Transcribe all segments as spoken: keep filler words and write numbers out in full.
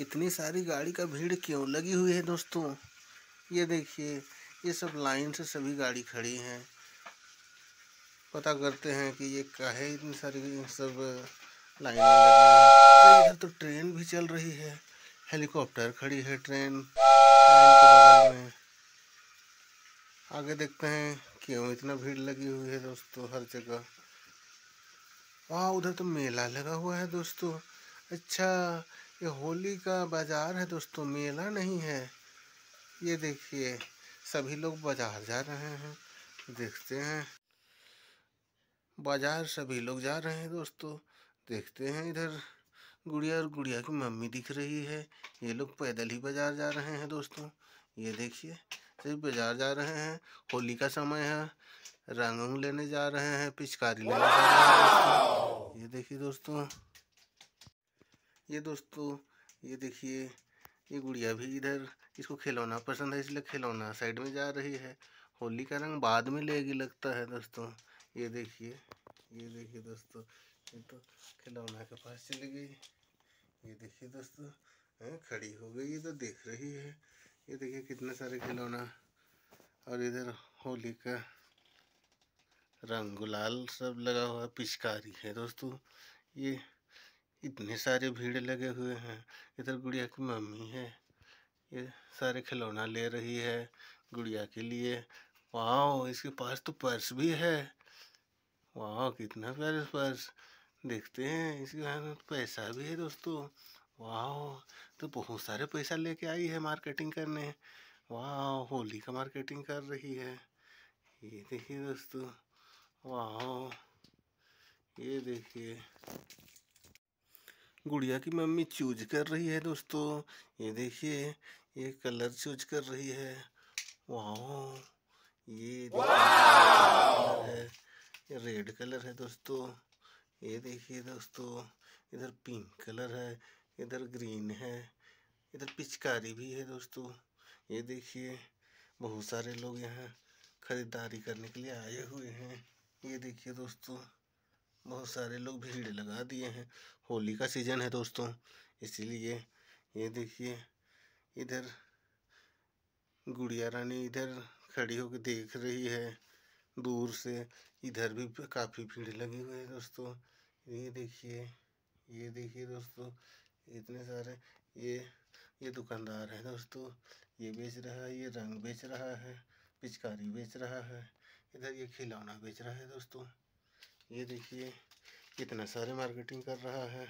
इतनी सारी गाड़ी का भीड़ क्यों लगी हुई है दोस्तों। ये देखिए, ये सब लाइन से सभी गाड़ी खड़ी हैं। पता करते हैं कि ये काहे इतनी सारी सब लाइन में लगी है। इधर तो ट्रेन भी चल रही है, हेलीकॉप्टर खड़ी है ट्रेन ट्रेन के बगल में। आगे देखते हैं क्यों इतना भीड़ लगी हुई है दोस्तों हर जगह। वहाँ उधर तो मेला लगा हुआ है दोस्तों। अच्छा, ये होली का बाज़ार है दोस्तों, मेला नहीं है। ये देखिए सभी लोग बाज़ार जा रहे हैं। देखते हैं बाज़ार सभी लोग जा रहे हैं दोस्तों। देखते हैं इधर गुड़िया और गुड़िया की मम्मी दिख रही है। ये लोग पैदल ही बाज़ार जा रहे हैं दोस्तों। ये देखिए सभी बाज़ार जा रहे हैं। होली का समय है, रंग उंग लेने जा रहे हैं, पिचकारी लेने जा रहे हैं। ये देखिए दोस्तों, ये दोस्तों ये देखिए ये गुड़िया भी इधर, इसको खिलौना पसंद है इसलिए खिलौना साइड में जा रही है। होली का रंग बाद में लेगी लगता है दोस्तों। ये देखिए ये देखिए दोस्तों, ये तो खिलौना के पास चली गई। ये देखिए दोस्तों, हाँ खड़ी हो गई, ये तो देख रही है। ये देखिए कितने सारे खिलौना, और इधर होली का रंग गुलाल सब लगा हुआ, पिचकारी है दोस्तों। ये इतने सारे भीड़ लगे हुए हैं। इधर गुड़िया की मम्मी है, ये सारे खिलौना ले रही है गुड़िया के लिए। वाह, इसके पास तो पर्स भी है। वाह कितना प्यारा पर्स। देखते हैं इसके हाथ में पैसा भी है दोस्तों। वाह, तो बहुत सारे पैसा लेके आई है मार्केटिंग करने। वाह, होली का मार्केटिंग कर रही है। ये देखिए दोस्तों, वाह ये देखिए गुड़िया की मम्मी चूज कर रही है दोस्तों। ये देखिए ये कलर चूज कर रही है। वाह, ये है ये रेड कलर है दोस्तों। ये देखिए दोस्तों, इधर पिंक कलर है, इधर ग्रीन है, इधर पिचकारी भी है दोस्तों। ये देखिए बहुत सारे लोग यहाँ खरीदारी करने के लिए आए हुए हैं। ये देखिए दोस्तों, बहुत सारे लोग भीड़ लगा दिए हैं। होली का सीज़न है दोस्तों, इसीलिए ये देखिए इधर गुड़िया रानी इधर खड़ी होकर देख रही है दूर से। इधर भी काफ़ी भीड़ लगी हुई है दोस्तों। ये देखिए ये देखिए दोस्तों, इतने सारे ये ये दुकानदार है दोस्तों। ये बेच रहा है, ये रंग बेच रहा है, पिचकारी बेच रहा है, इधर ये खिलौना बेच रहा है दोस्तों। ये देखिए कितना सारे मार्केटिंग कर रहा है।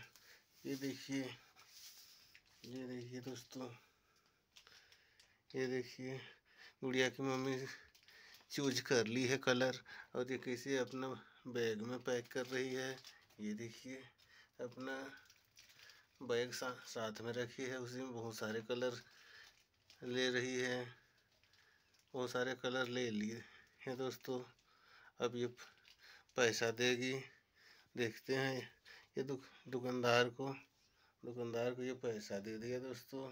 ये देखिए ये देखिए दोस्तों, ये देखिए गुड़िया की मम्मी चूज कर ली है कलर, और ये कैसे अपना बैग में पैक कर रही है। ये देखिए अपना बैग सा, साथ में रखी है, उसी में बहुत सारे कलर ले रही है। बहुत सारे कलर ले लिए हैं दोस्तों। अब ये पैसा देगी। देखते हैं ये दुक, दुकानदार को दुकानदार को ये पैसा दे दिया दोस्तों।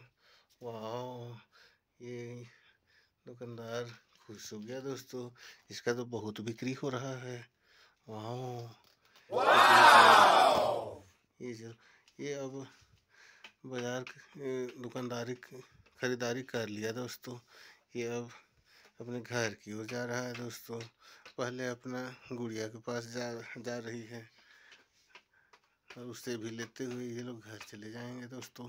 वाह, ये दुकानदार खुश हो गया दोस्तों, इसका तो बहुत बिक्री हो रहा है। वाह, ये जो ये अब बाजार दुकानदारी खरीदारी कर लिया दोस्तों। ये अब अपने घर की ओर जा रहा है दोस्तों। पहले अपना गुड़िया के पास जा जा रही है, और उससे भी लेते हुए ये लोग घर चले जाएंगे दोस्तों।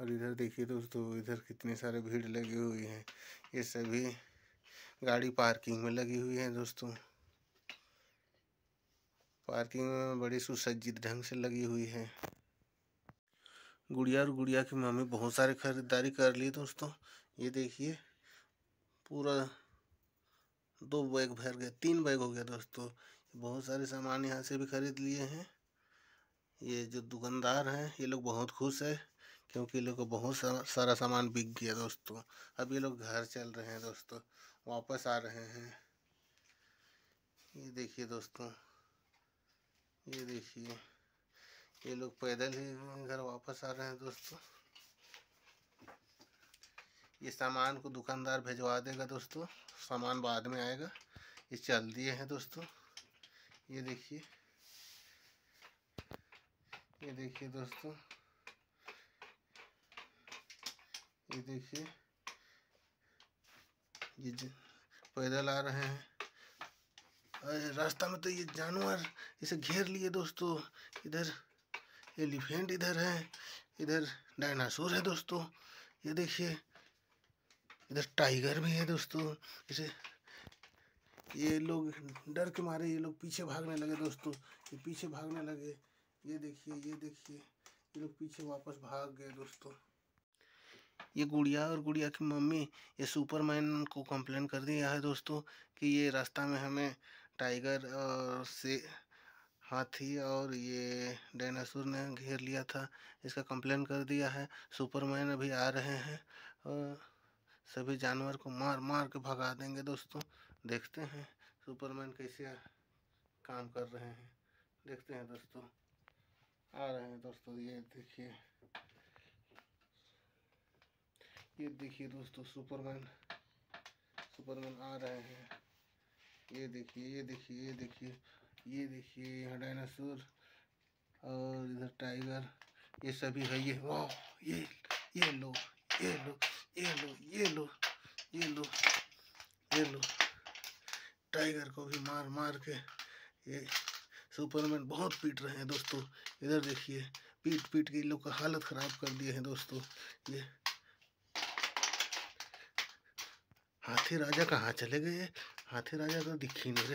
और इधर देखिए दोस्तों, इधर कितनी सारे भीड़ लगी हुई है। ये सभी गाड़ी पार्किंग में लगी हुई है दोस्तों। पार्किंग में बड़ी सुसज्जित ढंग से लगी हुई है। गुड़िया और गुड़िया की मम्मी बहुत सारे खरीदारी कर ली दोस्तों। ये देखिए पूरा दो बैग भर गया, तीन बैग हो गया दोस्तों। बहुत सारे सामान यहाँ से भी खरीद लिए हैं। ये जो दुकानदार हैं ये लोग बहुत खुश है, क्योंकि ये लोग को बहुत सारा सारा सामान बिक गया दोस्तों। अब ये लोग घर चल रहे हैं दोस्तों, वापस आ रहे हैं। ये देखिए दोस्तों, ये देखिए ये लोग पैदल ही घर वापस आ रहे हैं दोस्तों। ये सामान को दुकानदार भिजवा देगा दोस्तों, सामान बाद में आएगा। ये चल दिए हैं दोस्तों। ये देखिए ये देखिए दोस्तों, ये देखिए ये पैदल आ रहे हैं। अरे रास्ता में तो ये जानवर इसे घेर लिए दोस्तों। इधर एलिफेंट, इधर है, इधर डायनासोर है दोस्तों, ये देखिए इधर टाइगर भी है दोस्तों। इसे ये लोग डर के मारे ये लोग पीछे भागने लगे दोस्तों, ये पीछे भागने लगे। ये देखिए, ये देखिए ये लोग पीछे वापस भाग गए दोस्तों। ये गुड़िया और गुड़िया की मम्मी ये सुपरमैन को कंप्लेन कर दिया है दोस्तों कि ये रास्ता में हमें टाइगर और से हाथी और ये डायनासोर ने घेर लिया था, इसका कंप्लेन कर दिया है। सुपरमैन अभी आ रहे हैं और सभी जानवर को मार मार के भगा देंगे दोस्तों। देखते हैं सुपरमैन कैसे काम कर रहे हैं, देखते हैं दोस्तों। आ रहे हैं दोस्तों, ये देखिए, ये देखिए दोस्तों सुपरमैन सुपरमैन आ रहे हैं। ये देखिए, ये देखिए, ये देखिए, ये देखिए यहाँ डायनासोर और इधर टाइगर, ये सभी है। ये वाह, ये ये लो, ये लो, ये लो, ये लो, ये लो, ये लो। टाइगर को भी मार मार के ये सुपरमैन बहुत पीट रहे हैं दोस्तों। इधर देखिए, पीट पीट के इन लोग का हालत ख़राब कर दिए हैं दोस्तों। ये हाथी राजा कहाँ चले गए? हाथी राजा तो दिख ही नहीं रहे।